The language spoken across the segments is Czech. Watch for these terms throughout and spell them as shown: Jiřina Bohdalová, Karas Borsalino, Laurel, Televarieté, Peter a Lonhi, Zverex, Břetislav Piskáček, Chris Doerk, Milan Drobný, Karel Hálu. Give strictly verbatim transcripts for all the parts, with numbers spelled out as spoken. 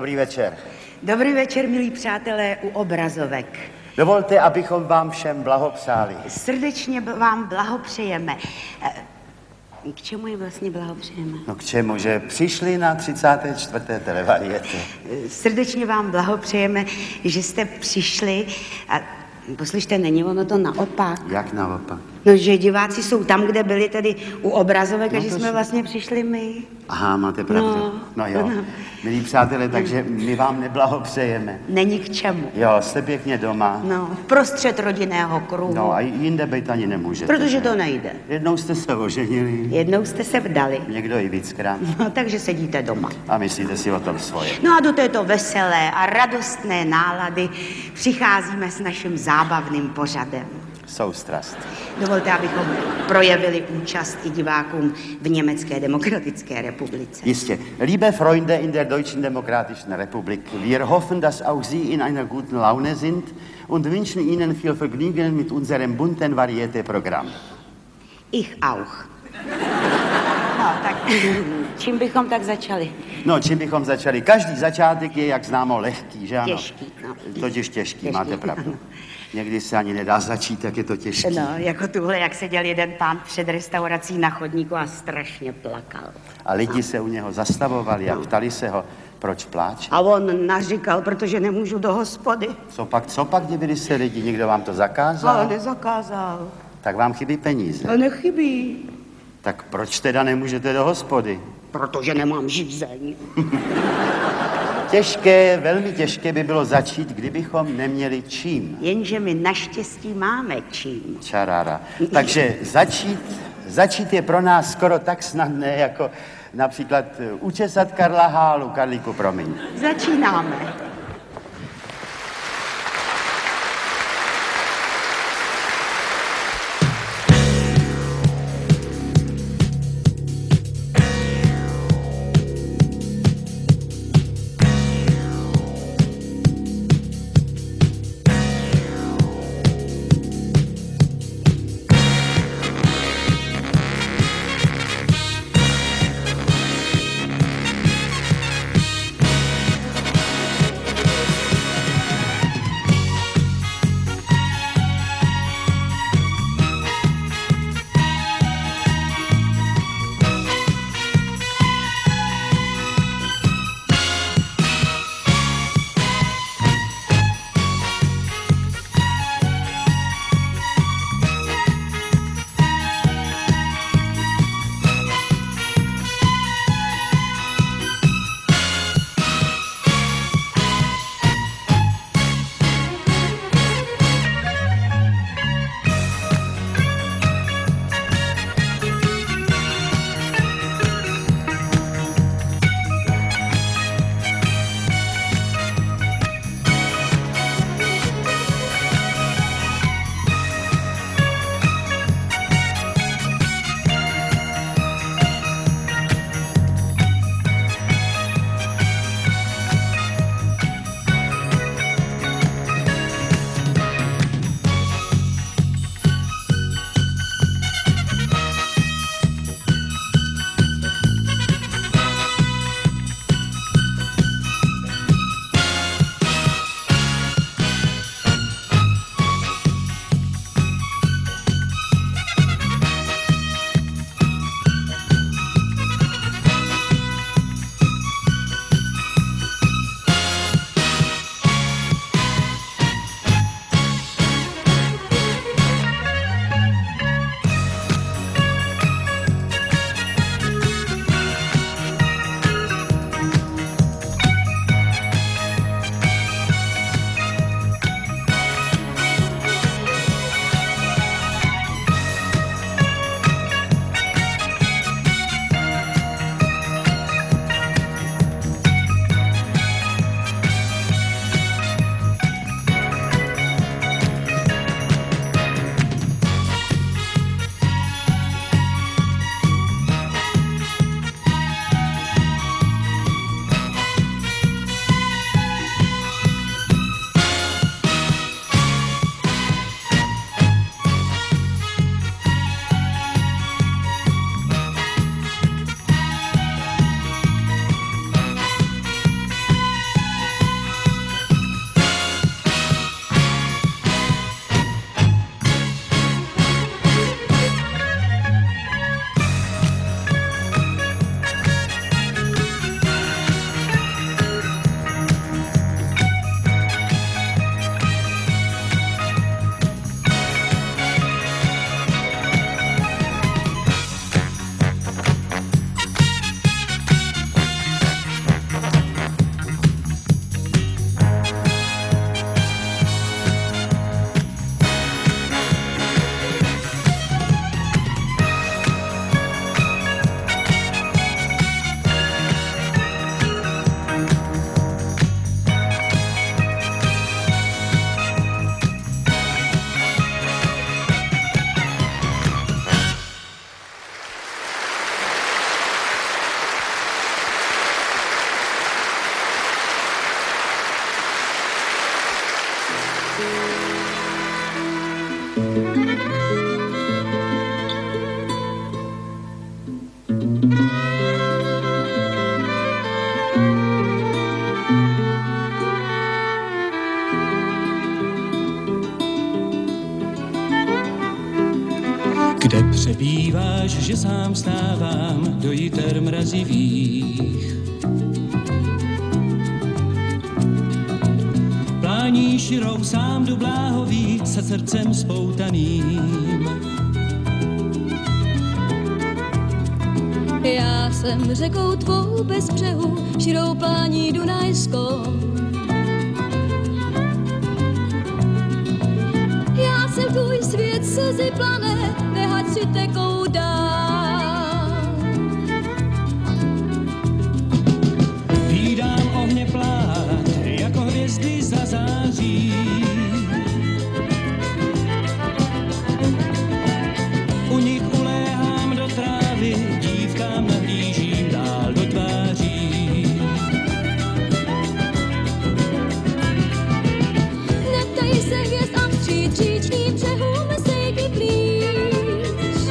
Dobrý večer. Dobrý večer, milí přátelé u obrazovek. Dovolte, abychom vám všem blahopřáli. Srdečně vám blahopřejeme. K čemu je vlastně blahopřejeme? No k čemu, že přišli na třicáté čtvrté televariety. Srdečně vám blahopřejeme, že jste přišli a poslyšte, není ono to naopak? Jak naopak? No, že diváci jsou tam, kde byli tady u obrazovek, no, a že jsme vlastně přišli my. Aha, máte pravdu. No, no jo. No. Milí přátelé, takže my vám neblahopřejeme. Není k čemu. Jo, jste pěkně doma. No, prostřed rodinného kruhu. No a jinde být ani nemůžete. Protože to nejde. Jednou jste se oženili. Jednou jste se vdali. Někdo i víckrát. No, takže sedíte doma. A myslíte si o tom svoje. No a do této veselé a radostné nálady přicházíme s naším zábavným pořadem. Soustrast. Dovolte, abychom projevili účast i divákům v Německé demokratické republice. Jistě. Liebe Freunde in der Deutschen Demokratischen Republik, wir hoffen, dass auch Sie in einer guten Laune sind und wünschen Ihnen viel Vergnügen mit unserem bunten Varieté-Programm. Ich auch. No, tak čím bychom tak začali? No, čím bychom začali? Každý začátek je, jak známo, lehký, že ano? Těžký, no. Totiž těžký, těžký, máte pravdu. Někdy se ani nedá začít, tak je to těžké. No, jako tuhle, jak seděl jeden pán před restaurací na chodníku a strašně plakal. A lidi no. se u něho zastavovali no. a ptali se ho, proč pláče. A on naříkal, protože nemůžu do hospody. Co pak, co pak, kdyby se lidi, někdo vám to zakázal? Ale nezakázal. Tak vám chybí peníze. Ale nechybí. Tak proč teda nemůžete do hospody? Protože nemám žízeň. Těžké, velmi těžké by bylo začít, kdybychom neměli čím. Jenže my naštěstí máme čím. Čarára. Takže začít, začít je pro nás skoro tak snadné, jako například učesat Karla Hálu. Karlíku, promiň. Začínáme. Kde přebýváš, že sám stávám do jiter mrazivých? Pláníš jirou sám do bláhových se srdcem spoutaným. Já jsem řekou tvou bez břehu, širou plání dunajskou. Já jsem tvůj svět slzy planet, nehať si tekou dál. Vídám ohně plát, jako hvězdy zazáří. U nich uléhám do trávy, dívkám nahlížím dál do tváří. Neptej se hvězd a vstříčným břehům sejdi blíž.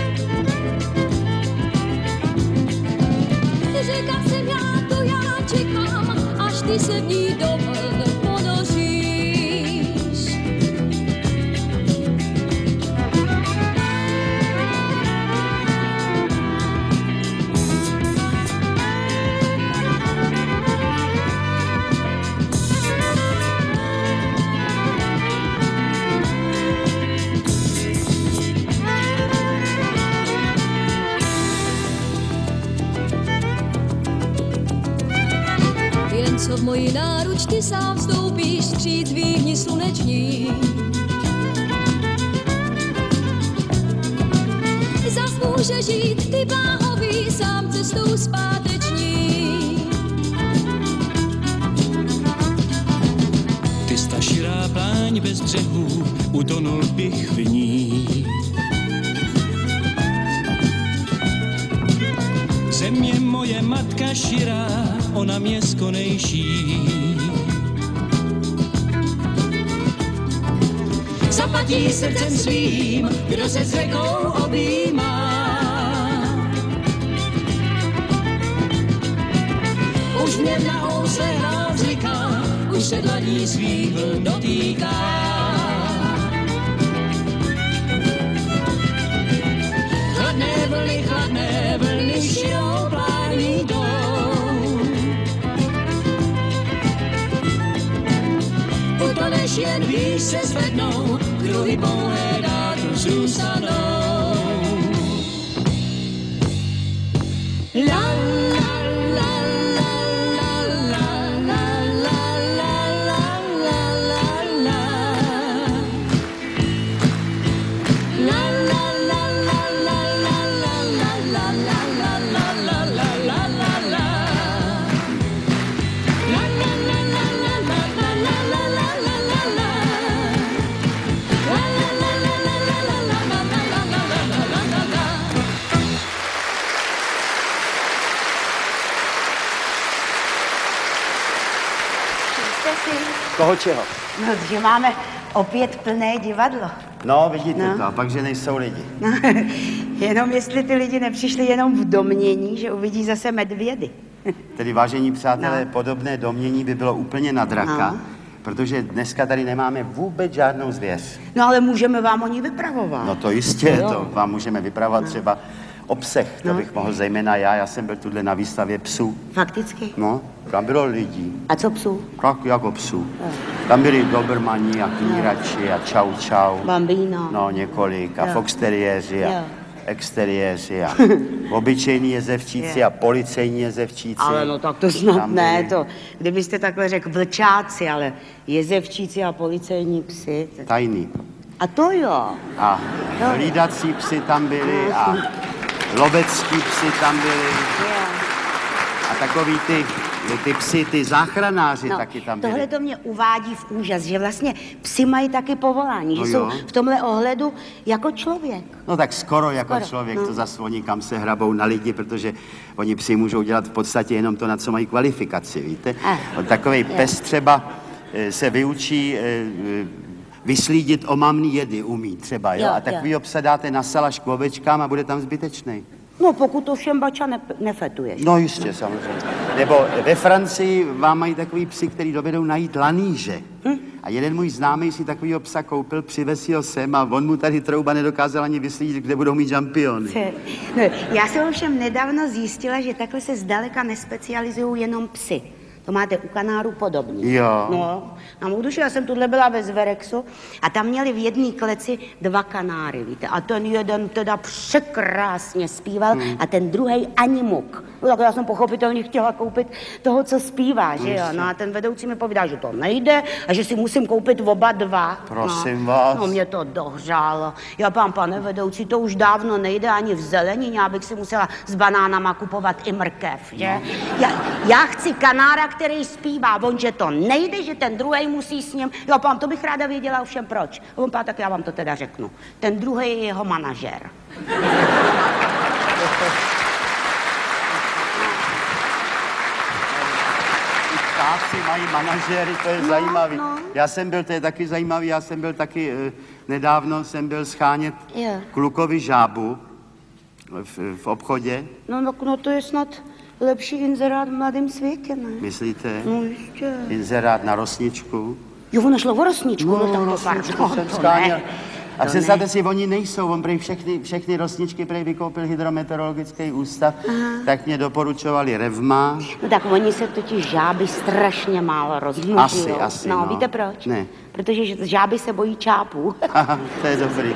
Řekla jsem já, to já čekám, až ty se v ní dobr ponoříš. Jen co v mojí náruč ty sám vstoupíš vstříc výhni sluneční. Zas může žít ty bláhový sám cestou zpáteční. Ty sta širá pláň bez břehů, utonul bych v ní. Země moje matka širá, ona mě skonejší. Zapadí srdcem svým, kdo se s řekou objímá. Už mě na housle hrát říká, už se dlaní svých vln dotýká. Chladné vlny, chladné vlny širou plání jdou. Utoneš jen výš se zvednou, kruhy pouhé dátu zůstanou. La, la, la, la, la, la, la, la, la, la, la, la, la. La, la, la, la, la, la, la, la, la, la, la, la, la, la, la, la, la. La, la, la, la, la, la, la, la, la, la. Koho čeho? No, že máme opět plné divadlo. No, vidíte no. To, a pak, že nejsou lidi. No, jenom jestli ty lidi nepřišli jenom v domnění, že uvidí zase medvědy. Tedy, vážení přátelé, no. Podobné domnění by bylo úplně na draka, no. Protože dneska tady nemáme vůbec žádnou zvěř. No, ale můžeme vám o ní vypravovat. No, to jistě, no, to vám můžeme vypravovat no. Třeba obsech, to no. Bych mohl zejména já, já jsem byl tuhle na výstavě psů. Fakticky? No, tam bylo lidí. A co psů? Tak jako psů. No. Tam byli dobermani a knírači no. A čau čau. Bambino. No, několik a no. Foxteriéři a no. Exteriéři a obyčejní jezevčíci a policejní jezevčíci. Ale no tak to snad ne, to, kdybyste takhle řekl vlčáci, ale jezevčíci a policejní psi. To... Tajný. A to jo. A to hlídací jo. Psi tam byli no. A... Lovecký psi tam byli yeah. A takový ty, ty psi, ty záchranáři no, taky tam byli. Tohle to mě uvádí v úžas, že vlastně psi mají taky povolání, no že jo. Jsou v tomhle ohledu jako člověk. No tak skoro jako skoro. Člověk, no. To zase oni kam se hrabou na lidi, protože oni psi můžou dělat v podstatě jenom to, na co mají kvalifikaci, víte. Eh. Takový yeah. Pes třeba se vyučí Vyslídit omamný jedy umí třeba, jo? Jo, a takovýho psa dáte na salaš k ovečkám a bude tam zbytečný. No, pokud to všem bača ne nefetuješ. No jistě, samozřejmě. Nebo ve Francii vám mají takový psy, který dovedou najít lanýže. Hm? A jeden můj známý si takovýho psa koupil, přivez ho sem a on mu tady trouba nedokázal ani vyslídit, kde budou mít žampiony. No, já jsem ovšem nedávno zjistila, že takhle se zdaleka nespecializují jenom psy. To máte u kanárů podobně. Jo. No, a můžu, já jsem tuhle byla ve Zverexu a tam měli v jedné kleci dva kanáry, víte. A ten jeden teda překrásně zpíval hmm. a ten druhý ani muk. No tak já jsem pochopitelně chtěla koupit toho, co zpívá, že jo. No a ten vedoucí mi povídá, že to nejde a že si musím koupit oba dva. Prosím no. vás. No mě to dohřálo. Já pán, pane vedoucí, to už dávno nejde ani v zelenině, já bych si musela s banánama kupovat i mrkev, že? No. Já, já chci kanára, který zpívá, on, že to nejde, že ten druhý musí s ním. Jo, pán, to bych ráda věděla ovšem proč. On, pán, tak já vám to teda řeknu. Ten druhý je jeho manažér. Ptáci mají manažéry, to je no, zajímavý. No. Já jsem byl, to je taky zajímavý, já jsem byl taky, nedávno jsem byl schánět yeah. klukovi žábu v, v obchodě. No, no, no, to je snad... lepší inzerát v mladém světě, ne? Myslíte? No ještě. Inzerát na rosničku. Jo, ona šla o rosničku, no, no tak rosničku to jsem skáněl. A představte si, oni nejsou, on prej všechny, všechny rosničky prej vykoupil hydrometeorologický ústav, aha. tak mě doporučovali revma. No tak oni se totiž žáby strašně málo rozmnožují. Asi, asi, no, no. Víte proč? Ne. Protože žáby se bojí čápů. Aha, to je dobrý.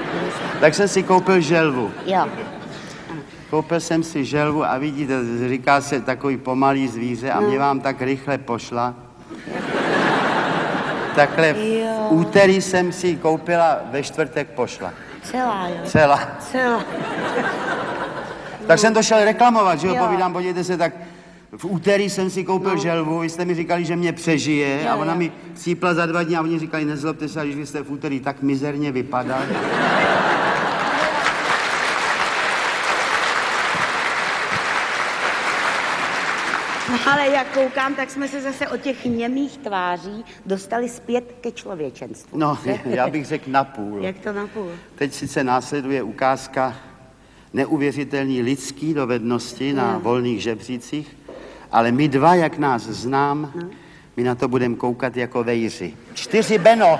Tak jsem si koupil želvu. Jo. Koupil jsem si želvu a vidíte, říká se takový pomalý zvíře a mě vám tak rychle pošla. Takhle v úterý jsem si ji koupila, ve čtvrtek pošla. Celá, jo? Celá. Celá. Tak jsem to šel reklamovat, že jo? Povídám, podívejte se, tak v úterý jsem si koupil no. želvu, vy jste mi říkali, že mě přežije jo, a ona jo. mi cípla za dva dny a oni říkali, nezlobte se, když vy jste v úterý tak mizerně vypadali. Ale jak koukám, tak jsme se zase od těch němých tváří dostali zpět ke člověčenstvu. No, já bych řekl napůl. Jak to napůl? Teď sice následuje ukázka neuvěřitelný lidský dovednosti na no. volných žebřících, ale my dva, jak nás znám, no. my na to budeme koukat jako vejři. Čtyři Beno!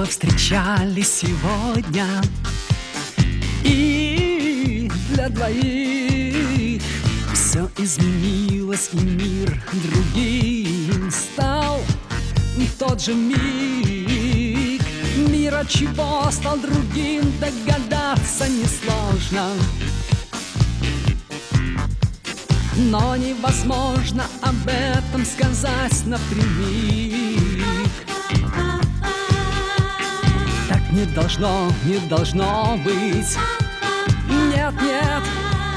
повстречали сегодня. И для двоих все изменилось, и мир другим стал. И в тот же миг мир от чего стал другим, догадаться несложно. Но невозможно об этом сказать напрямик. Так не должно, не должно быть. Нет, нет,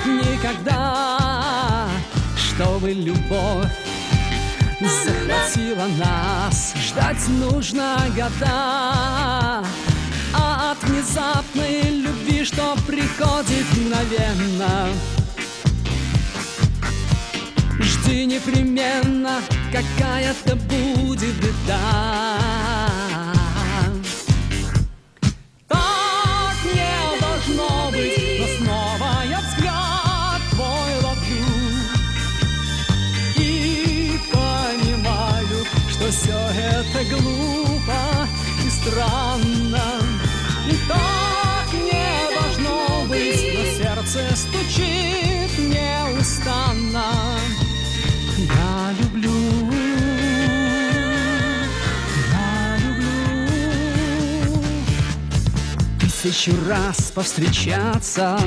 никогда. Чтобы любовь захватила нас, ждать нужно года. А от внезапной любви, что приходит мгновенно, жди непременно, какая-то будет беда. Так не должно быть, но снова я взгляд твой ловлю и понимаю, что все это глупо и странно. И так не должно быть, но сердце стучит неустанно. Я люблю, я люблю. Тысячу раз повстречаться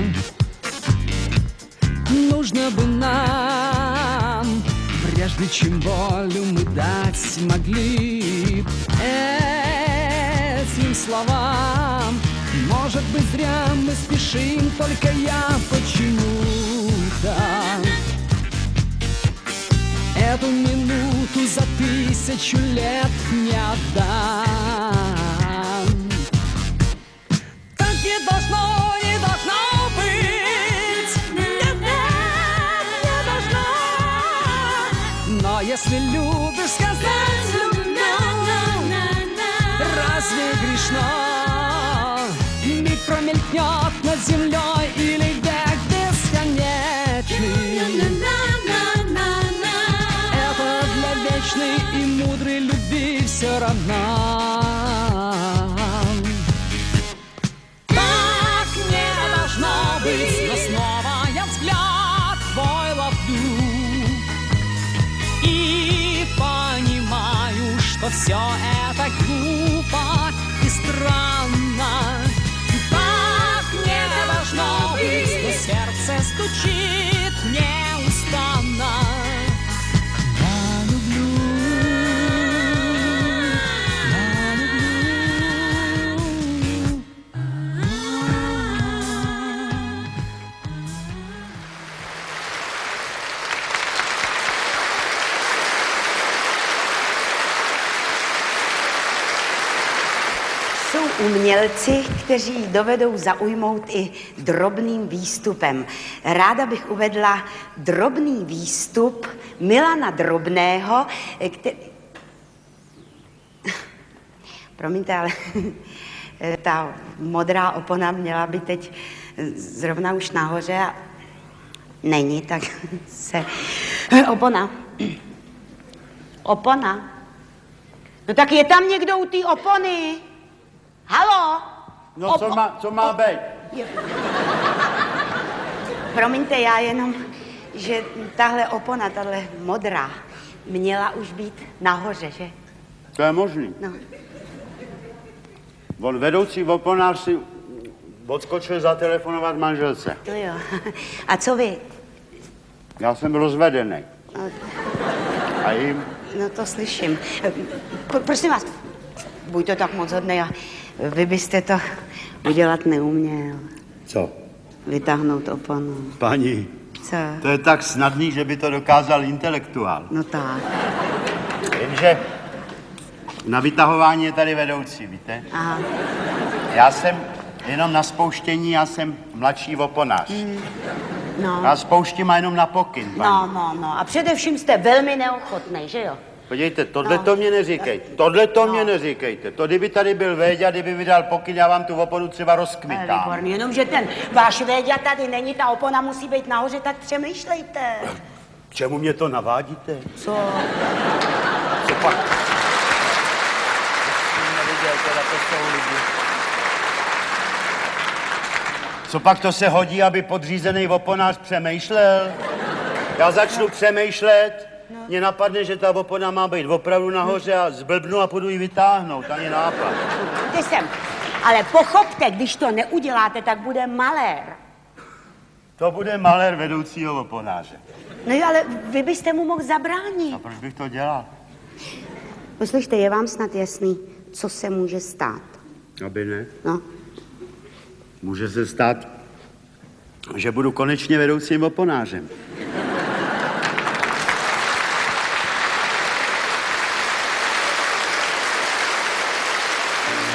нужно бы нам, прежде чем волю мы дать могли этим словам. Может быть, зря мы спешим, только я почему-то эту минуту за тысячу лет не отдам. Так не должно, не должно быть. Нет, нет, не должно. Но если любишь сказать «люблю», разве грешно? Миг промелькнет над землей или век бесконечный. И мудрой любви все равно. Так не должно быть, но снова я взгляд твой ловлю и понимаю, что все это глупо и странно. Так не должно быть, но сердце стучит неустанно. Umělci, kteří dovedou zaujmout i drobným výstupem. Ráda bych uvedla drobný výstup Milana Drobného, který... Promiňte, ale ta modrá opona měla by teď zrovna už nahoře a není, tak se... Opona. Opona. No tak je tam někdo u té opony? Halo? No op, co má, co má být? Promiňte, já jenom, že tahle opona, tahle modrá, měla už být nahoře, že? To je možný. No. On vedoucí oponář si odskočil zatelefonovat manželce. To jo. A co vy? Já jsem rozvedený. No. A jim? No to slyším. P- prosím vás, buďte tak moc hodnej a... Vy byste to udělat neuměl. Co? Vytáhnout oponu. Paní. Co? To je tak snadný, že by to dokázal intelektuál. No tak. Jenže na vytahování je tady vedoucí, víte? Aha. Já jsem jenom na spouštění, já jsem mladší oponář. Mm. No. Já spouštím a jenom na pokyn, paní. No, no, no. A především jste velmi neochotnej, že jo? Podívejte, tohle to no. mě neříkejte, tohle to no. mě neříkejte. To kdyby tady byl Véďa, kdyby vydal pokyn, já vám tu oponu třeba rozkmitám. Výborně, jenomže ten váš Véďa tady není, ta opona musí být nahoře, tak přemýšlejte. K čemu mě to navádíte? Co? Co pak? bohužel teda to jsou lidi. Co pak to se hodí, aby podřízený oponář přemýšlel? Já začnu přemýšlet, mě napadne, že ta opona má být opravdu nahoře a zblbnu a půjdu ji vytáhnout, ani nápad. Ty jsem, ale pochopte, když to neuděláte, tak bude malér. To bude malér vedoucího oponáře. No jo, ale vy byste mu mohl zabránit. A proč bych to dělal? Poslyšte, je vám snad jasný, co se může stát? Aby ne. No. Může se stát, že budu konečně vedoucím oponářem.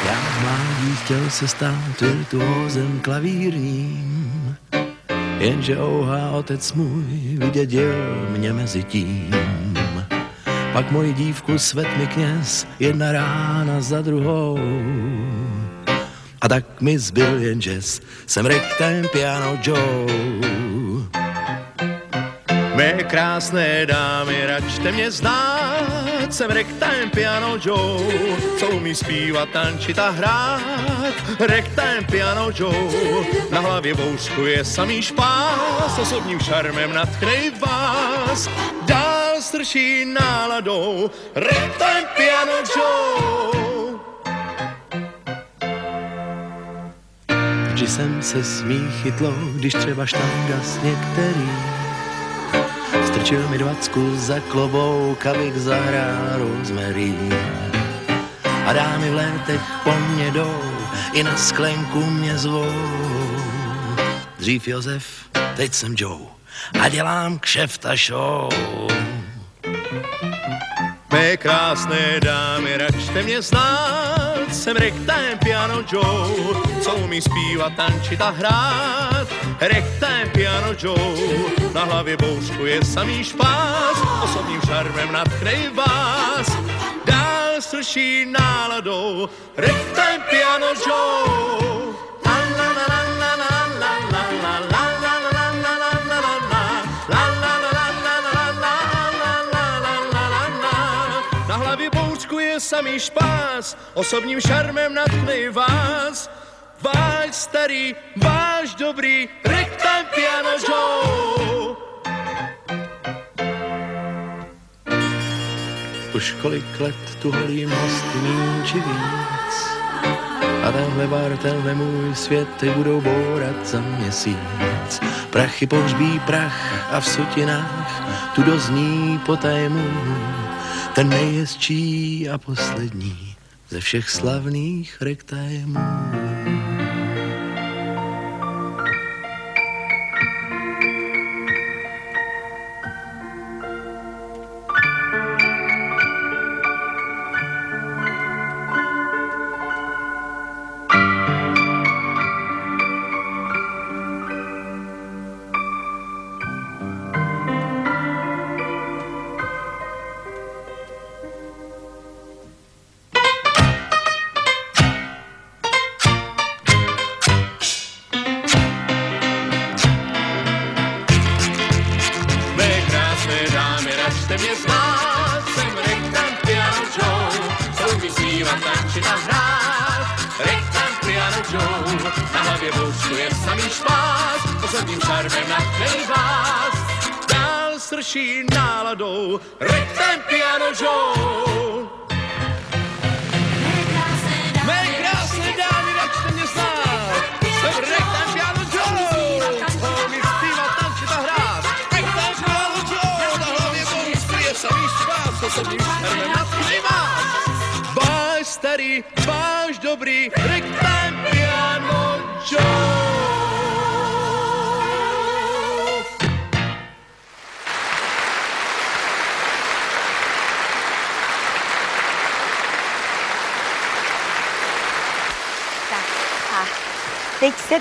Já v mládí chtěl se stát virtuózem klavírním, jenže ouhá otec můj vydědil mě mezi tím. Pak moji dívku svedl mi kněz, jedna rána za druhou. A tak mi zbyl jen jazz, jsem rektem piano Joe. Mé krásné dámy, račte mě znát, jsem rektem piano Joe. Co umí zpívat, tančit a hrát, rektem piano Joe. Na hlavě bouřku je samý špás, osobním šarmem nadchnej vás. Dál strší náladou, rektem piano Joe. Vždy jsem se smíchy tlou, když třeba štanga s některý strčil mi dvacku za klobouk, abych zahrál Rosemary. A dámy v létech po mně jdou, i na sklenku mě zvou. Dřív Josef, teď jsem Joe a dělám kšeft a show. Mé krásné dámy, račte mě znát, jsem rektem piano Joe. Co umí zpívat, tančit a hrát, rektem piano Joe. Na hlavě bouřku je samý špás, osobním šarmem nadchnej vás. Dál strší náladou, rektem piano Joe. Samý špás, osobním šarmem nadchnej vás. Váš starý, váš dobrý, rektem piano Joe. Už kolik let tu holím hosty míň či víc, a tenhle bar, tenhle můj svět, ty budou bourat za měsíc. Prachy pohřbí prach a v sutinách tu dozní potajmu ten nejhezčí a poslední ze všech slavných rektajemů.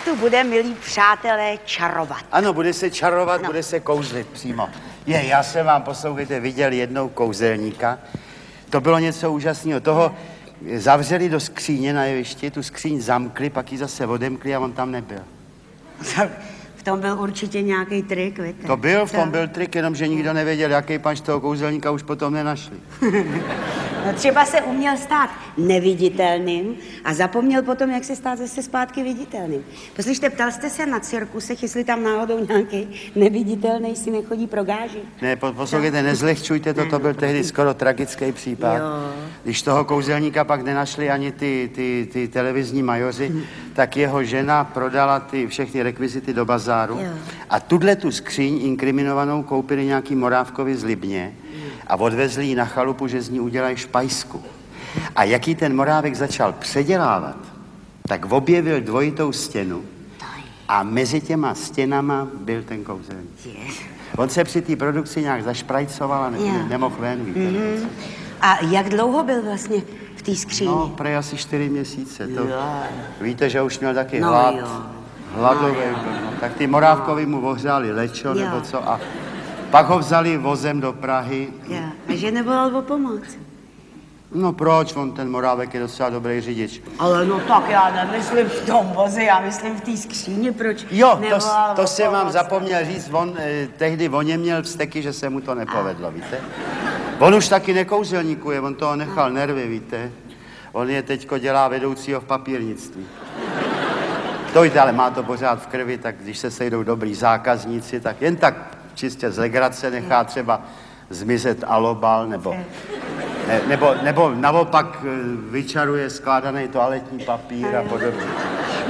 Tu bude, milí přátelé, čarovat. Ano, bude se čarovat, no. Bude se kouzlit přímo. Je, já jsem vám, poslouchejte, viděl jednou kouzelníka. To bylo něco úžasného. Toho zavřeli do skříně na jevišti, tu skříň zamkli, pak ji zase odemkli a on tam nebyl. V tom byl určitě nějaký trik, víte? To byl, v tom byl trik, jenomže nikdo nevěděl, jaký, pan z toho kouzelníka už potom nenašli. Třeba se uměl stát neviditelným a zapomněl potom, jak se stát zase zpátky viditelným. Poslyšte, ptal jste se na cirkusech, jestli tam náhodou nějaký neviditelný si nechodí pro gáži? Ne, poslouchejte, nezlehčujte to, to byl tehdy skoro tragický případ. Jo. Když toho kouzelníka pak nenašli ani ty, ty, ty televizní majoři, hmm. tak jeho žena prodala ty všechny rekvizity do bazáru. Jo. A tuhle tu skříň inkriminovanou koupili nějaký Morávkovi z Libně a odvezli ji na chalupu, že z ní udělají špajsku. A jaký ten Morávek začal předělávat, tak objevil dvojitou stěnu a mezi těma stěnama byl ten kouzelník. On se při té produkci nějak zašprajcoval a ne yeah. nemohl ven, víte. Mm-hmm. A jak dlouho byl vlastně v té skříni? No, prej asi čtyři měsíce. To... Víte, že už měl taky no, hlad. Jo. Hladový. No, no. Tak ty Morávkovi mu ohřáli lečo jo. nebo co a... Pak ho vzali vozem do Prahy. Já, a že nevolal o pomoc? No proč, on ten Morávek je docela dobrý řidič. Ale no tak já nemyslím v tom voze, já myslím v té skříně, proč jo, nevolal to, to jsem vám zapomněl říct, on eh, tehdy o něm měl vzteky, že se mu to nepovedlo, a. víte? On už taky nekouzelníkuje, on toho nechal a. nervy, víte? On je teďko dělá vedoucího v papírnictví. To víte, ale má to pořád v krvi, tak když se sejdou dobrý zákazníci, tak jen tak... Čistě z legrace nechá třeba zmizet alobal, nebo, ne, nebo, nebo naopak vyčaruje skládaný toaletní papír a podobně.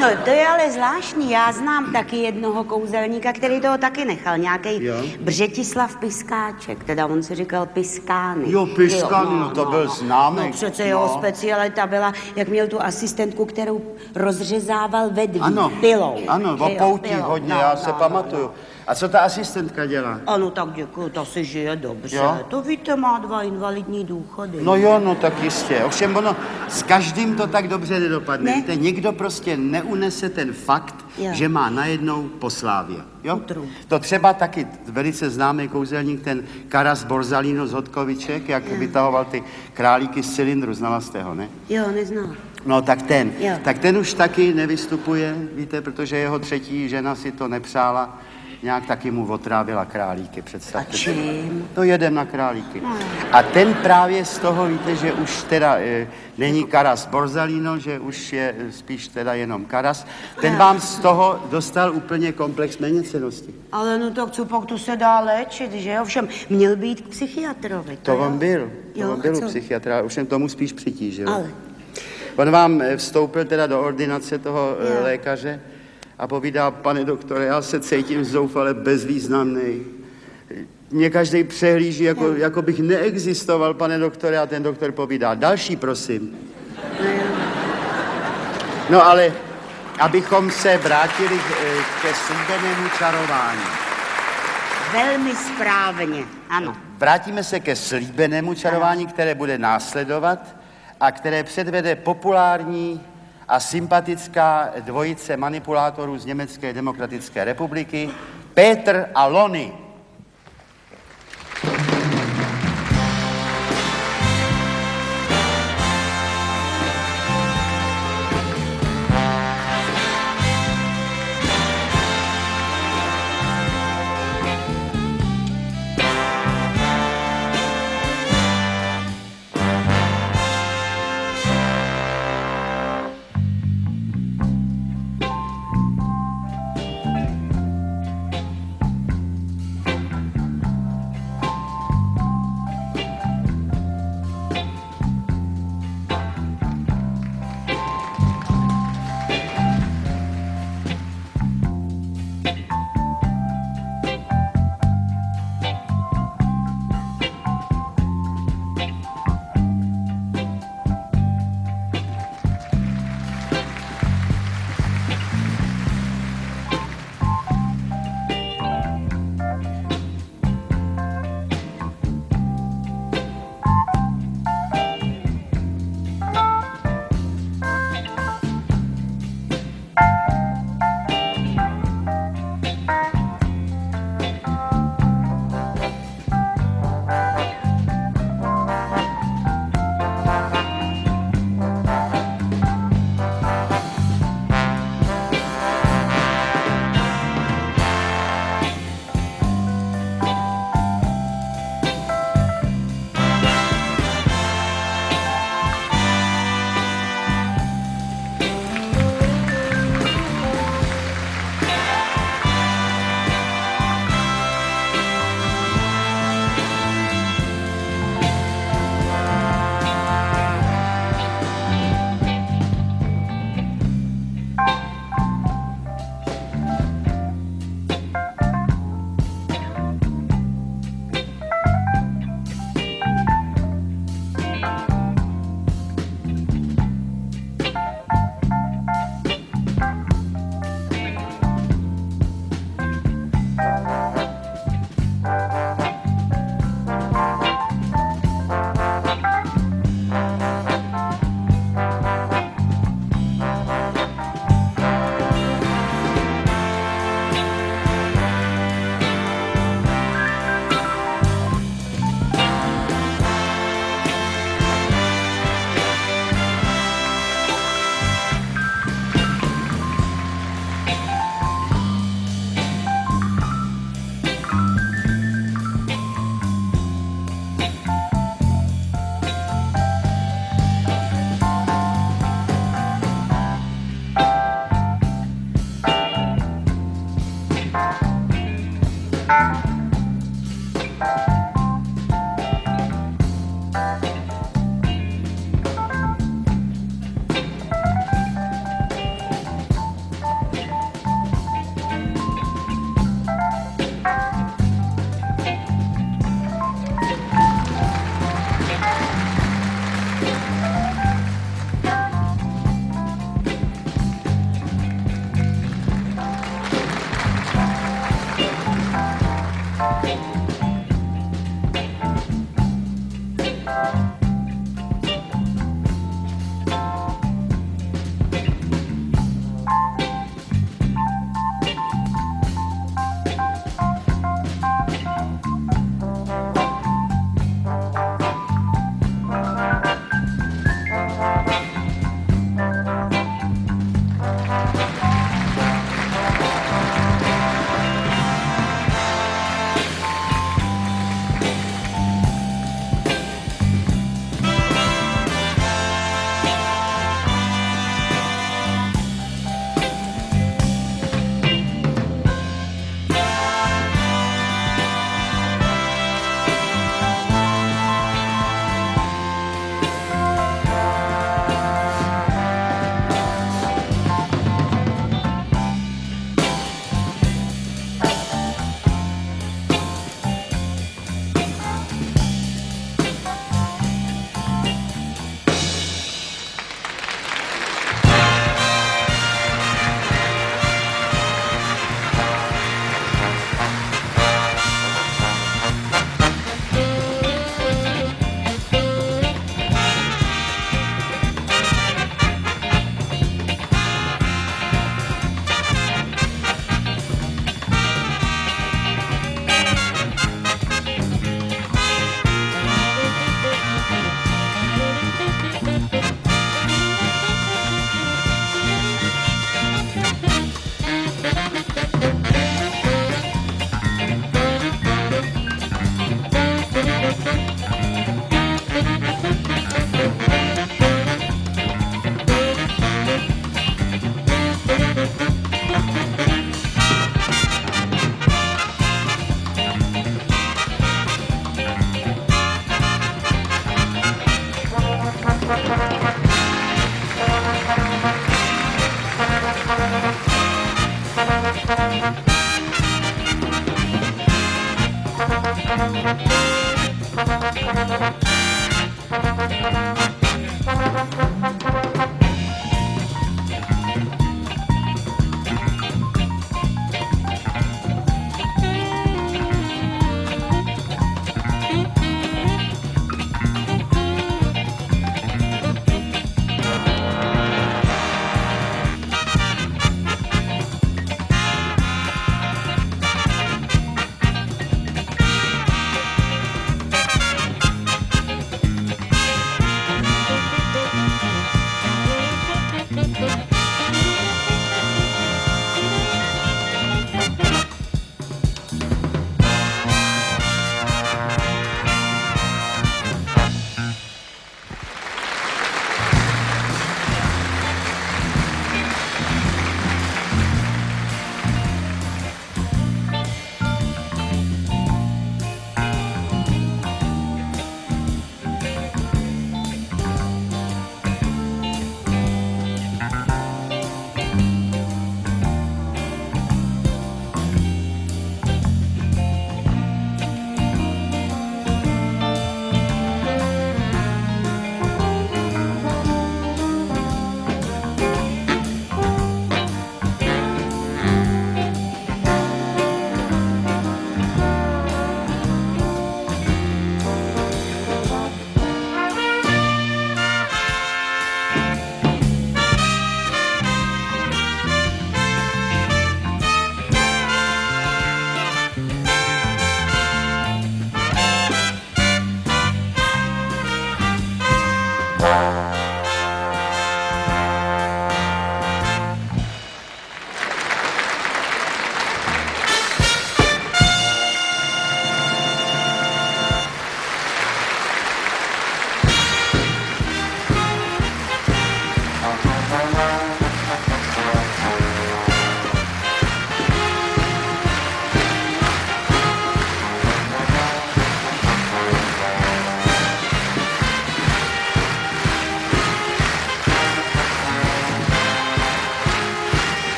No to je ale zvláštní, já znám taky jednoho kouzelníka, který toho taky nechal, nějaký Břetislav Piskáček, teda on si říkal Piskány. Jo, Piskány, no, no to no, byl známý. No přece jeho no. specialita byla, jak měl tu asistentku, kterou rozřezával vedví, ano, pilou. Ano, o poutí hodně, no, já no, se no, pamatuju. No. A co ta asistentka dělá? Ano, tak děkuju, ta si žije dobře. Jo? To víte, má dva invalidní důchody. No jo, no tak jistě. Ovšem, ono, s každým to tak dobře nedopadne. Ne? Víte, někdo prostě neunese ten fakt, jo. že má najednou poslávě. Jo? To třeba taky velice známý kouzelník, ten Karas Borsalino z Hodkoviček, jak jo. vytahoval ty králíky z cylindru, znala jste ho, ne? Jo, neznala. No tak ten, jo. tak ten už taky nevystupuje, víte, protože jeho třetí žena si to nepřála. Nějak taky mu otrávila králíky, představte. A čím? To jedem na králíky. No. A ten právě z toho, víte, že už teda e, není Karas Borsalino, že už je spíš teda jenom Karas. Ten vám z toho dostal úplně komplex méněcenosti. Ale no tak co, pak to se dá léčit, že? Ovšem, měl být k psychiatrovi. To, to on byl, to jo, on byl u psychiatra, ovšem tomu spíš přitížil. Ale. On vám vstoupil teda do ordinace toho jo. lékaře, a povídá, pane doktore, já se cítím zoufale bezvýznamný. Mě každý přehlíží, jako, jako bych neexistoval, pane doktore, a ten doktor povídá, další, prosím. No ale, abychom se vrátili ke sundenému čarování. Velmi správně, ano. Vrátíme se ke slíbenému čarování, které bude následovat a které předvede populární a sympatická dvojice manipulátorů z Německé demokratické republiky, Peter a Lonhi.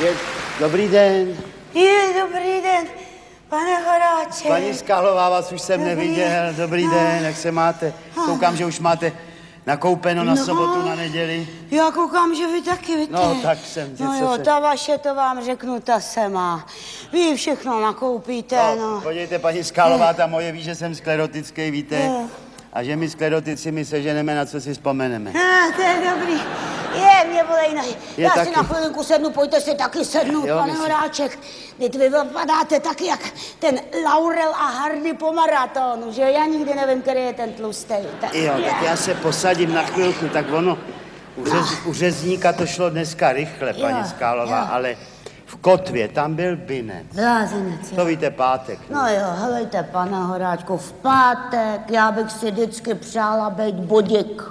Je, dobrý den. Je, dobrý den, pane Horáček. Paní Skálová, vás už jsem dobrý. neviděl. Dobrý no. den, jak se máte? Koukám, že už máte nakoupeno na no. sobotu, na neděli. Já koukám, že vy taky, víte. No, tak jsem. No jo, se... ta vaše, to vám řeknu, ta se má. Vy všechno nakoupíte, no. no. Podívejte, paní Skálová, ta moje ví, že jsem sklerotický, víte. Je. A že my sklerotici, my seženeme, na co si vzpomeneme. No, to je dobrý. Je, mě bolej nohy. Já taky... si na chvilinku sednu, pojďte si taky sednout, jo, pane Horáček. Vždyť vy vypadáte taky jak ten Laurel a Hardy po maratonu, že já nikdy nevím, který je ten tlustej. Tak... Jo, je. tak já se posadím na chvilku, tak ono, u, řez, u řezníka to šlo dneska rychle, jo, paní Skálová, jo. ale v kotvě, tam byl binec. Blázinec, to víte, pátek. Ne? No jo, helejte, pane Horáčku, v pátek já bych si vždycky přála být bodík,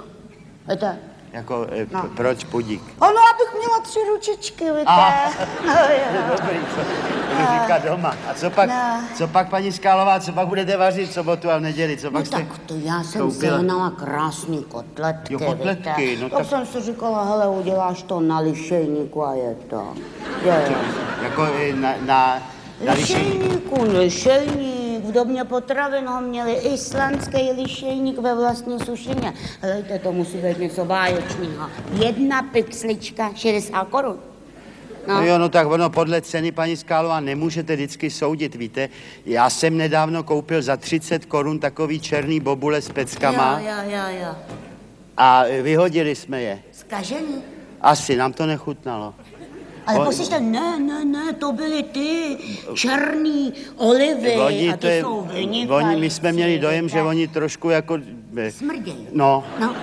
víte? Jako, e, no. proč podík? Ono, abych měla tři ručičky, víte? Ah. No, dobrý, co budu říkat doma. A co pak, no. co pak, paní Skálová, co pak budete vařit v sobotu a v neděli? Co pak no jste tak to já jsem sehnala krásný kotletky, jo, kotletky, no tak... tak jsem si říkala, hele, uděláš to na lišejníku a je to. Jo, jo. Jako na... na, na lišejníku, lišejníku. V době potravin ho měli islandský lišejník ve vlastní sušině. Hejte, to musí být něco báječného. Jedna pixlička, šedesát korun. No. no jo, no tak ono podle ceny, paní Skálová, nemůžete vždycky soudit, víte. Já jsem nedávno koupil za třicet korun takový černý bobule s peckama. Jo, jo, jo, jo. A vyhodili jsme je. Zkažení? Asi, nám to nechutnalo. Ale poslyšte, ne, ne, ne, to byly ty černý olivy oni, a ty je, jsou vynikající. Oni, my jsme měli dojem, že oni trošku jako... smrdějí. No. no.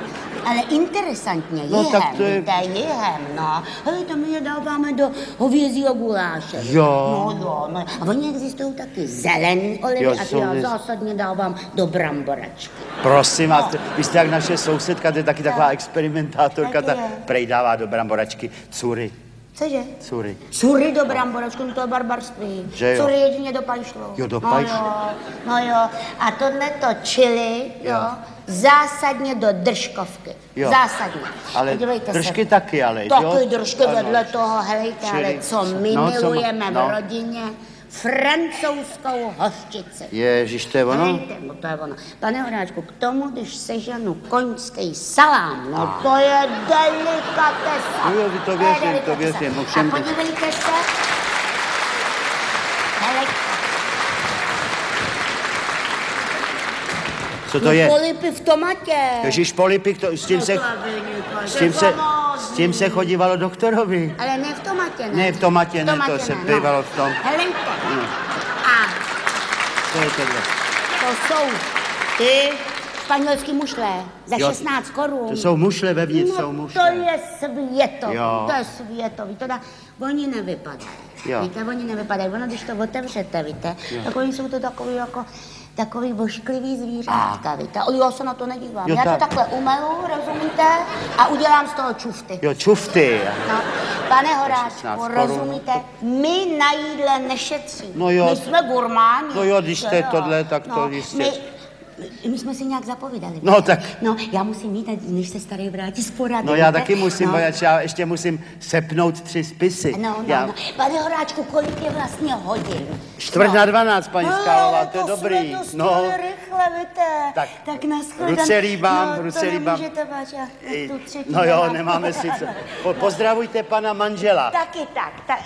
Ale interesantně, no, jihem, tak to je... víte, jihem, no. Hele, to my je dáváme do hovězího guláše. Jo. No, jo, no. A oni existují taky zelený olivy jo, a ty já zásadně dávám do bramboračky. Prosím vás, no. vy jste jak naše sousedka, to je taky taková experimentátorka, tak ta prej dává do bramboračky cury. Cože? Cury. Cury do bramboračku, no to je barbarství. Cury jedině do pajšlu. Jo, do pajšlu. No, no jo, a tohle to chili, jo. jo, zásadně do držkovky. Jo. Zásadně. Ale podívejte držky se. taky, ale taky jo. Taky držky ano. vedle toho, helejte, ale co my no, milujeme co no. v rodině, francouzskou hořčici. Ježiš, to je ono? Helejte, no to je ono. Pane Horáčku, k tomu, když seženu koňský salám, no a. to je delikatesa. Jo, vy to věřím, to, to věřím. A podívejte se. Helejte. Co to no, je? Polipy v tomatě. Ježíš, polipy, to, s tím no, se... S tím se, s tím se chodívalo doktorovi. Ale ne v tomatě, ne? Ne v tomatě, v ne, tomatě to ne, se pívalo no. v tom. Helejte. No. A... To je tohle. To jsou ty španělský mušle za jo. šestnáct korun. To jsou mušle vevnitř, no, jsou mušle. to je světový, jo. to je světový. To dá... Oni nevypadají, jo. víte, oni nevypadají. Ono, když to otevřete, víte, jo. tak oni jsou to takový jako... Takový vošklivý zvířátka, víte? Já se na to nedívám. Jo, já to takhle umelu, rozumíte? A udělám z toho čufty. Jo, čufty. No, pane Horáčku, rozumíte? My na jídle nešetříme. No jo. My jsme gurmáni. No jo, když jste tohle, tak no, to jistě... My, my jsme si nějak zapovídali. Víte? No tak... No, já musím jít, než se starý vrátí z porady. No já víte? taky musím, no. bojač, já ještě musím sepnout tři spisy. No, no, já... no. Pane Horáčku, kolik je vlastně hodin? Čtvrt no. na dvanáct, paní Skálová, to je dobrý. To jsme no. rychle, víte. Tak, tak nashledan. Ruce líbám, no, ruce líbám. No jo, nemáme sice. Po, pozdravujte pana manžela. Taky tak, tak.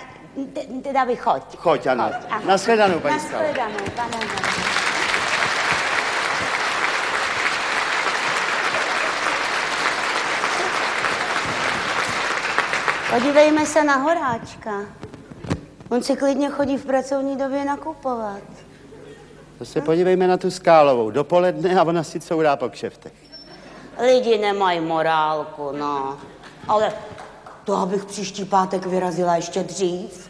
Teda vy choď. Choď, ano. Nashledanou, paní Skálová. Nashledanou, pane. Podívejme se na Horáčka. On si klidně chodí v pracovní době nakupovat. To se hm? podívejme na tu Skálovou. Dopoledne a ona si courá po kšeftech. Lidi nemají morálku, no. Ale to, abych příští pátek vyrazila ještě dřív.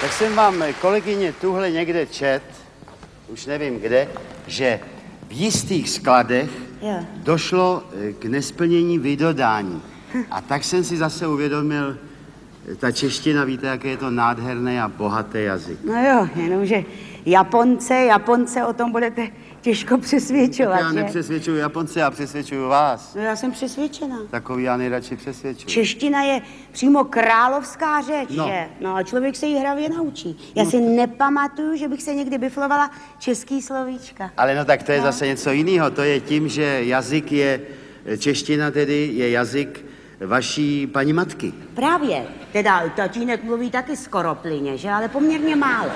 Tak jsem vám, kolegyně, tuhle někde čet, už nevím kde, že v jistých skladech jo. došlo k nesplnění vydodání. A tak jsem si zase uvědomil, ta čeština, víte, jak je to nádherný a bohatý jazyk. No jo, jenomže Japonce, Japonce o tom budete těžko přesvědčovat, Já že? nepřesvědčuju Japonce, já přesvědčuju vás. No já jsem přesvědčena. Takový já nejradši přesvědčuju. Čeština je přímo královská řeč, no. že? No a člověk se ji hravě naučí. Já no. si nepamatuju, že bych se někdy biflovala český slovíčka. Ale no tak to je no. zase něco jiného. To je tím, že jazyk je, čeština tedy je jazyk vaší paní matky. Právě. Teda tatínek mluví taky skoro plyně, že? Ale poměrně málo.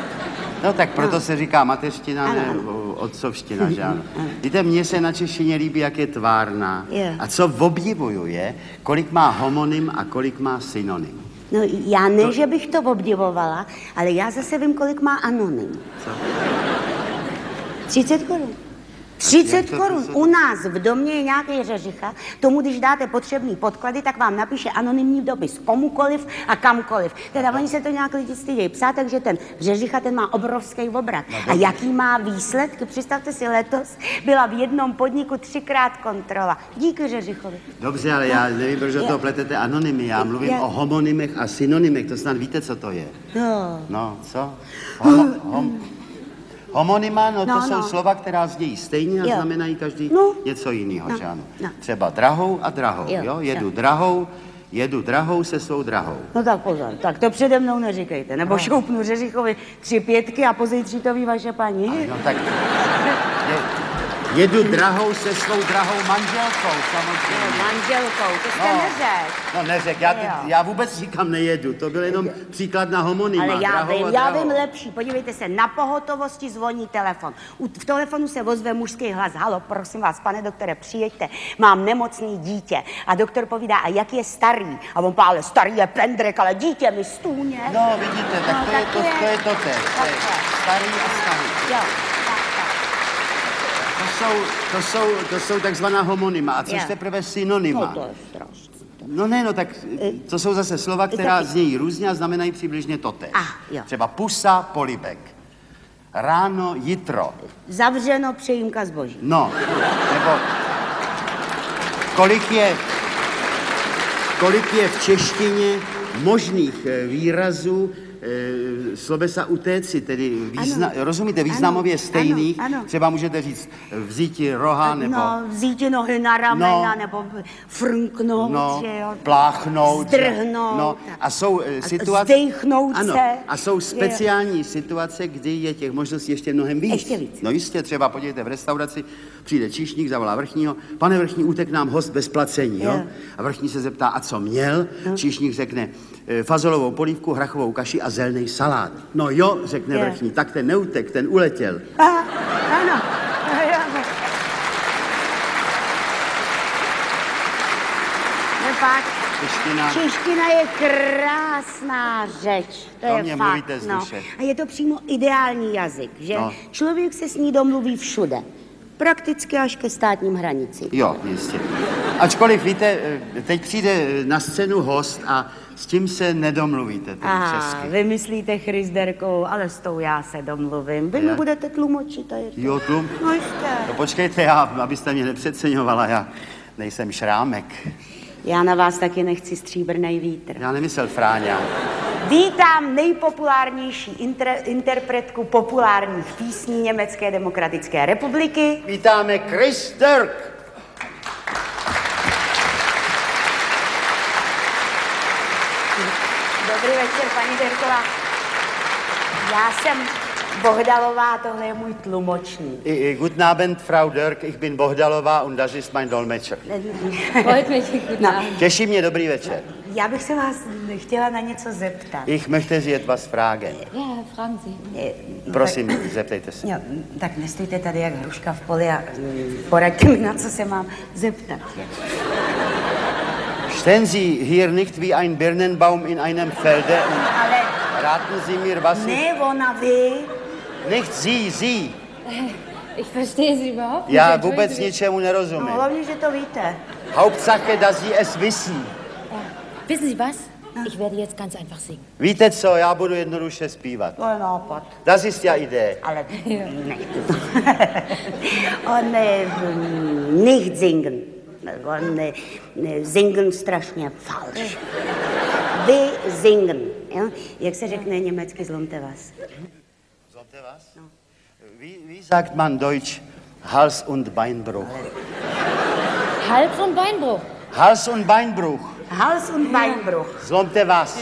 No tak proto no. se říká mateřština, ano, ne ano. otcovština, že ano. ano. Víte, mně se na češtině líbí, jak je tvárná. Jo. A co obdivuju je, kolik má homonym a kolik má synonym. No já ne, to... že bych to obdivovala, ale já zase vím, kolik má anonym. Co? třicet korun. třicet korun. U nás v domě je nějaký řeřicha, tomu, když dáte potřebný podklady, tak vám napíše anonymní dopis komukoliv a kamkoliv. Teda oni se to nějak lidi stydějí psát, takže ten řeřicha, ten má obrovský obrat. A jaký má výsledky? Představte si, letos byla v jednom podniku třikrát kontrola. Díky řeřichovi. Dobře, ale já nevím, proč do toho pletete anonymy. Já mluvím já... o homonymech a synonymech, to snad víte, co to je. No, no co? Homo, hom... Homonyma, no, no to no. jsou slova, která znějí stejně a jo. znamenají každý no. něco jiného, no. že ano? No. Třeba drahou a drahou, jo? jo? Jedu jo. drahou, jedu drahou se svou drahou. No tak pozor, tak to přede mnou neříkejte, nebo no. šoupnu Řeřichovi tři pětky a pozítří to ví vaše paní. Ale no tak je, jedu drahou se svou drahou manželkou, samozřejmě. Manželkou, to jste no. neřekl. No neřekl, já, já vůbec říkám nejedu, to byl jenom příklad na homonyma. Ale já vím, já vím lepší, podívejte se, na pohotovosti zvoní telefon. U, v telefonu se ozve mužský hlas, halo, prosím vás, pane doktore, přijeďte, mám nemocný dítě. A doktor povídá, a jak je starý? A on pále, starý je pendrek, ale dítě mi stůně. No vidíte, tak, no, to, tak je to, je... to je to tež, tak to je starý a starý. Jo. To jsou, to jsou, to jsou takzvaná homonyma. A což yeah. teprve synonyma? No to je strašné. No ne, no tak to jsou zase slova, která znějí různě a znamenají přibližně totéž. Ah, třeba pusa, polibek. Ráno, jitro. Zavřeno, přejímka zboží. No, nebo kolik je, kolik je v češtině možných výrazů, E, slovesa utéci, tedy význa, rozumíte, významově ano, stejných, ano, ano. třeba můžete říct vzíti roha, nebo... No, vzíti nohy na ramena, no, nebo frnknout, no, že jo, pláchnout, zdrhnout, no, a jsou e, situace... Zdejchnout ano, se. A jsou speciální je. situace, kdy je těch možností ještě mnohem víc. Ještě víc. No jistě, třeba podívejte, v restauraci přijde číšník, zavolá vrchního, pane vrchní, utek nám host bez placení, jo? A vrchní se zeptá, a co měl? No. Číšník řekne, fazolovou polívku, hrachovou kaši a zelný salát. No jo, řekne je. vrchní, tak ten neutek, ten uletěl. Aha, ano. Čeština. Čeština je krásná řeč. To, to je mě fakt, mluvíte z duše. No. A je to přímo ideální jazyk, že? No. Člověk se s ní domluví všude. Prakticky až ke státním hranici. Jo, jistě. Ačkoliv, víte, teď přijde na scénu host a s tím se nedomluvíte ten Aha, česky. Vy myslíte Chris Doerkou, ale s tou já se domluvím. Vy mi budete tlumočit a je to... Jo, tlum? No jistě. No počkejte, já, abyste mě nepřeceňovala, já nejsem šrámek. Já na vás taky nechci stříbrnej vítr. Já nemyslel Fráňa. Vítám nejpopulárnější inter interpretku populárních písní Německé demokratické republiky. Vítáme Chris Doerk. Dobrý večer, paní Doerková. Já jsem Bohdalová, tohle je můj tlumočník. Guten Abend, Frau Doerk, ich bin Bohdalová und das ist mein Dolmetscher. No. Těší mě, dobrý večer. Já bych se vás chtěla na něco zeptat. Ich möchte Sie etwas fragen. Ja, fragen Sie. Prosím, tak, zeptejte se. Jo, tak nestejte tady jak hruška v poli a poraďte mi, na co se mám zeptat. Stehen Sie hier nicht wie ein Birnenbaum in einem Felde und raten Sie mir, was... Ne, ona vy. Nicht Sie, Sie. Ich verstehe Sie überhaupt nicht. Já vůbec ničemu nerozumím. No, hlavně, že to víte. Hauptsache, dass Sie es wissen. Wissen Sie was? Ich werde jetzt ganz einfach singen. Víte co, já budu jednoduše zpívat. To je nápad. Das ist ja Idee. Ale nechci to. On nicht singen. On singen strašně falsch. Vy singen. Jo? Jak se řekne německy zlomte vás? Zlomte vás? No. Wie, wie sagt man Deutsch Hals- und Beinbruch? Hals- und Beinbruch. Hals- und Beinbruch. Hals- und Beinbruch. Zlomte vás.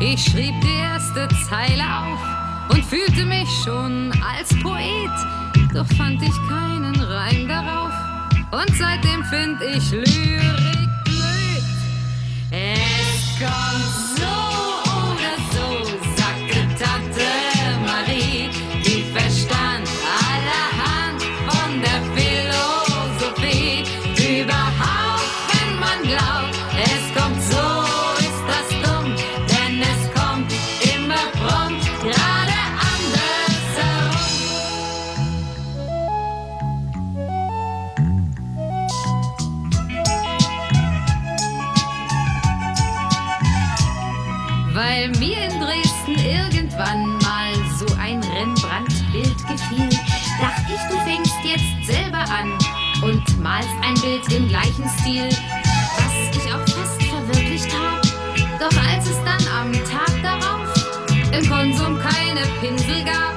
Ich schrieb die erste Zeile auf und fühlte mich schon als Poet, doch fand ich keinen Reim darauf und seitdem find ich Lyrik blöd. Es kommt so oder so, sagte Tante Marie, die verstand allerhand von der Philosophie. Überhaupt, wenn man glaubt, es kommt so. weil mir in Dresden irgendwann mal so ein Rembrandt-Bild gefiel, dacht ich, du fängst jetzt selber an und malst ein Bild im gleichen Stil, was ich auch fast verwirklicht hab. Doch als es dann am Tag darauf im Konsum keine Pinsel gab,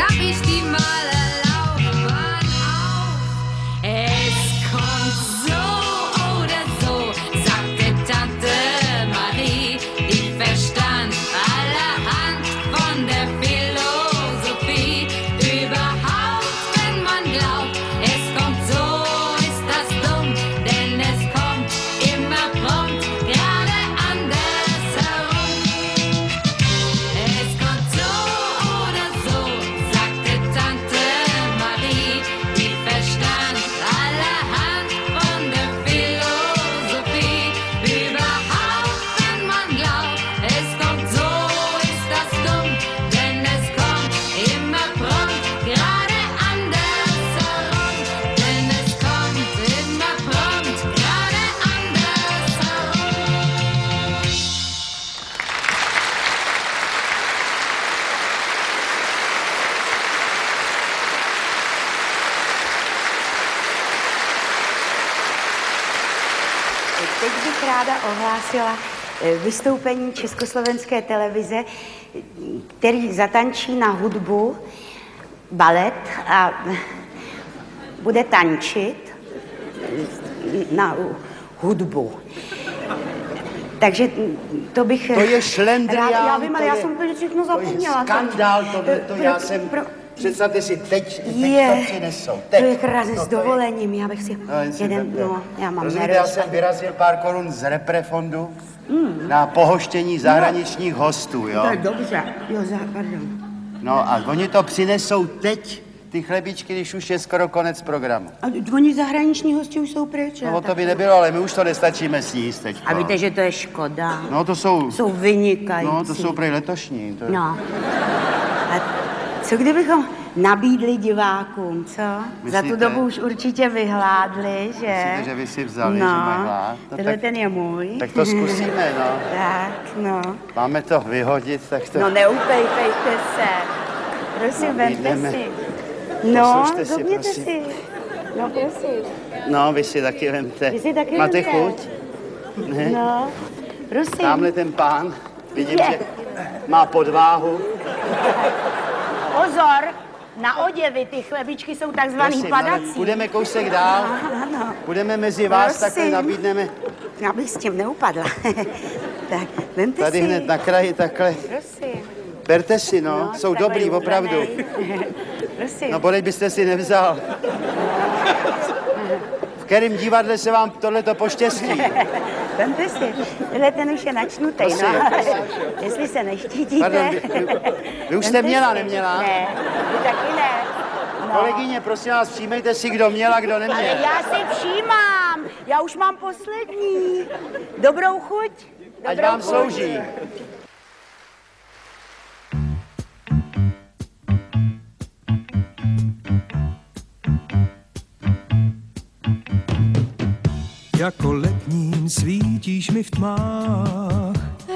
gab ich die Malerlaufbahn auf. Es kommt so oder so, sagte Tante Marie. Ich verstand allerhand von der Philosophie. Überhaupt, wenn man glaubt, es kommt so, ist das dumm, denn es kommt immer prompt, gerade andersherum. Es kommt so oder so, sagte Tante Marie. Die verstand allerhand von der Philosophie. Überhaupt, wenn man glaubt, es kommt so, ist das dumm, denn es kommt immer prompt, gerade andersherum. Denn es kommt immer prompt, gerade andersherum. Teď bych ráda ohlásila vystoupení Československé televize, který zatančí na hudbu balet a bude tančit na hudbu. Takže to bych... To je šlendrián, ráda- Já vím, ale já jsem úplně všechno to je zapomněla. skandál, to, to já Pro- jsem... pro- Představte si, teď, teď to přinesou. Teď. To je krásně, s dovolením, já bych si No, jen si jeden, vezměte. no, já mám Rozumíte, já nervy. jsem vyrazil pár korun z reprefondu na pohoštění zahraničních hostů, jo? Tak dobře, jo, za, pardon. No a oni to přinesou teď, ty chlebičky, když už je skoro konec programu. A oni zahraniční hosti už jsou pryč. já No o to tak- by nebylo, ale my už to nestačíme sníst teď. A víte, že to je škoda. No to jsou, Jsou vynikající. no to jsou prej letošní. To... No. A co kdybychom nabídli divákům, co? Za tu Myslíte? dobu už určitě vyhládli, že? Myslíte, že vy si vzali, že mají hlad? No, No tenhle tak- ten je můj. Tak to zkusíme, no. Tak, no. Máme to vyhodit, tak to... No neupejpejte se. Prosím, vemte Nabídneme. si. No, Poslušte si, dobněte prosím. si. No, prosím. No, vy si taky vemte. Vy si taky Máte vemte. chuť? Ne? No, prosím. Tamhle ten pán, vidím, Je. že má podváhu. Pozor, na oděvy ty chlebičky jsou takzvaný Prosím, ale padací. půjdeme kousek dál, Ano, půjdeme mezi vás, takhle Prosím. nabídneme. já bych s tím neupadla. Tak, vemte Tady si. hned na kraji, takhle. Prosím. Berte si, no, No, jsou takový dobrý, ubranej. opravdu. Prosím. No, bodej byste si nevzal. V kterém divadle se vám tohleto poštěstí? Vemte si, tenhle ten už je načnutej, Prosím, no. Jestli se neštítíte. Pardon, vy- vy- vy už jste Vemte měla, si. neměla? Ne, vy taky ne. No. Kolegyně, prosím vás, přijmejte si, kdo měl a kdo Ale neměl. já si všímám, já už mám poslední. Dobrou chuť. Dobrou Ať vám chuť. slouží. Jako letním svítíš mi v tmách,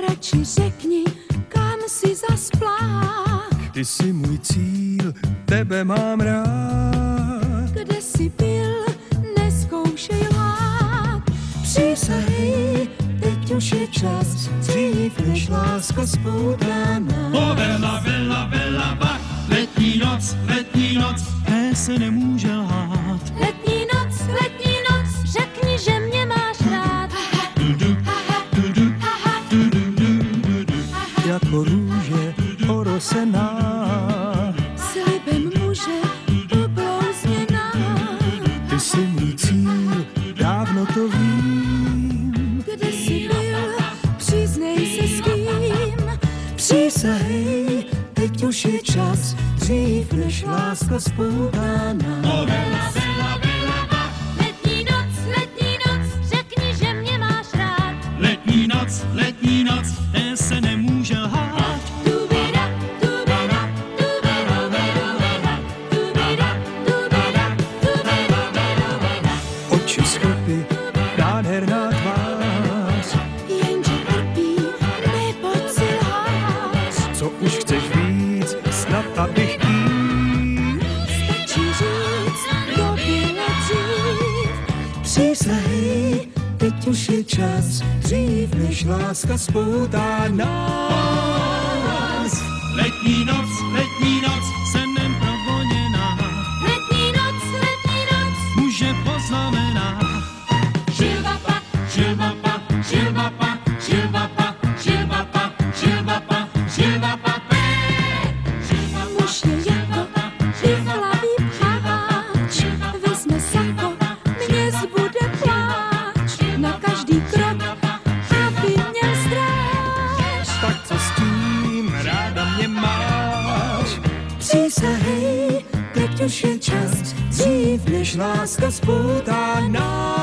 Radši řekni, kam jsi zasplách, ty jsi můj cíl, tebe mám rád. kde jsi byl, neskoušej lhát. Přísahy, teď už je čas, dřív než láska spoutá nás. Vela, vela, vela, bach, letní noc, letní noc, té se nemůže lhát. Letní noc, letní noc, řekni, že mě máš rád. Jako růže orosená, Slibem muže oblouzněná. ty jsi můj cíl, dávno to vím. Kde jsi byl, přiznej se s kým. Přísahy, teď už je čas, dřív než láska spoutá nás. Letní noc, letní noc, řekni, že mě máš rád. Letní noc, letní noc, té se nemůže lhát. Tubida, tubida, tubida, tubida, tubida, tubida, tubida, tubida. Oči stopy, nádherná tvář, Jenže trpí, nepojď si lhát. abych tím. Stačí říct, to bylo dřív. Přísahy, teď už je čas, dřív než láska spoutá nás. Letní noc, letní noc, jsem nem provoněná. Letní noc, letní noc, muže poznamená. Žilbapa, žilbapa, žilbapa, žilbapa, žilbapa, žilbapa, žilbapa, muž je jako vyvolavý pcháč. Vezme sako, mě zbude pláč. Na každý krok, aby měl stráž. Tak co s tím, ráda mě máš. Přísahy, teď už je čas, dřív než láska spoutá nás.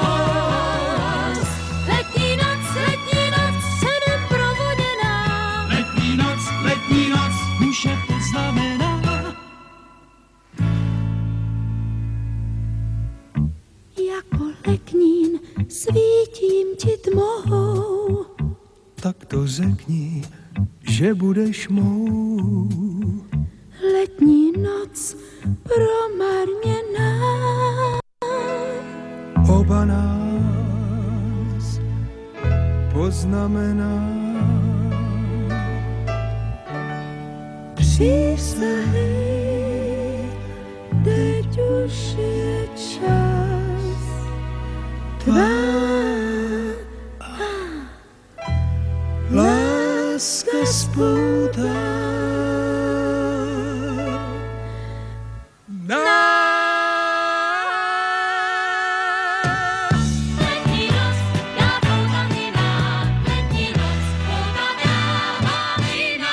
Svítím ti tmou. Tak to řekni, že budeš mou. Letní noc promarněná. Oba nás poznamená. Přísahy, teď už je čas. Tvá láska spoutá nás. Letní noc, já poutavina, letní noc, poutavina.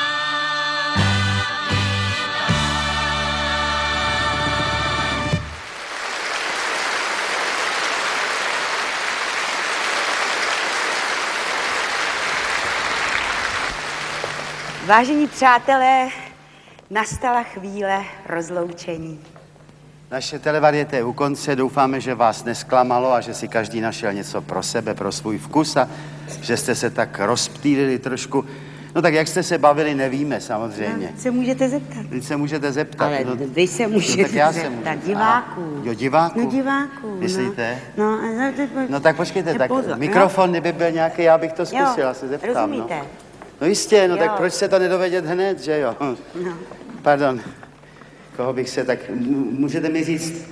Vážení přátelé, nastala chvíle rozloučení. Naše televariéta je u konce, doufáme, že vás nesklamalo a že si každý našel něco pro sebe, pro svůj vkus a že jste se tak rozptýlili trošku. No tak jak jste se bavili, nevíme samozřejmě. No, se můžete zeptat. Vy se můžete zeptat. Ale no, vy se můžete no, tak já zeptat. Se můžu. Diváků. A, jo, diváků. No diváků. Myslíte? No, no, no tak počkejte, tak pozor, mikrofon no. Kdyby byl nějaký, já bych to zkusila, jo, se zeptám. Rozumíte? No. No jistě, no jo. Tak proč se to nedovědět hned, že jo? No. Pardon, koho bych se tak... Můžete mi říct?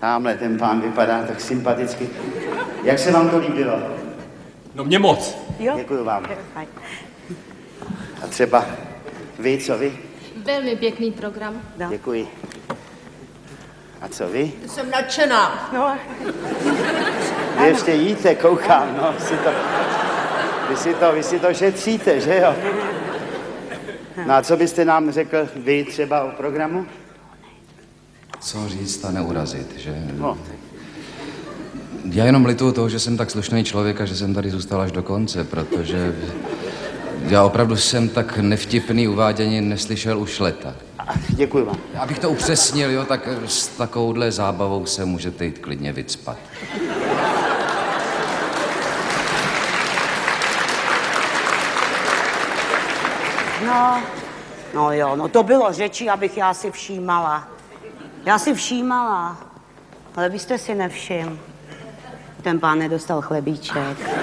Támhle ten pán vypadá tak sympaticky. Jak se vám to líbilo? No mě moc. Jo. Děkuju vám. A třeba vy, co vy? Velmi pěkný program. No. Děkuji. A co vy? Jsem nadšená. No. Vy ještě jíte, koukám, no, si to... Vy si to, vy si to šetříte, že jo? No a co byste nám řekl vy třeba o programu? Co říct a neurazit, že? No. Já jenom lituju toho, že jsem tak slušný člověk a že jsem tady zůstal až do konce, protože já opravdu jsem tak nevtipný uvádění neslyšel už leta. Děkuji vám. Abych to upřesnil, jo, tak s takovouhle zábavou se můžete jít klidně vycpat. No, no jo, no to bylo řečí, abych já si všímala. Já si všímala, ale byste si nevšiml. Ten pán nedostal chlebíček.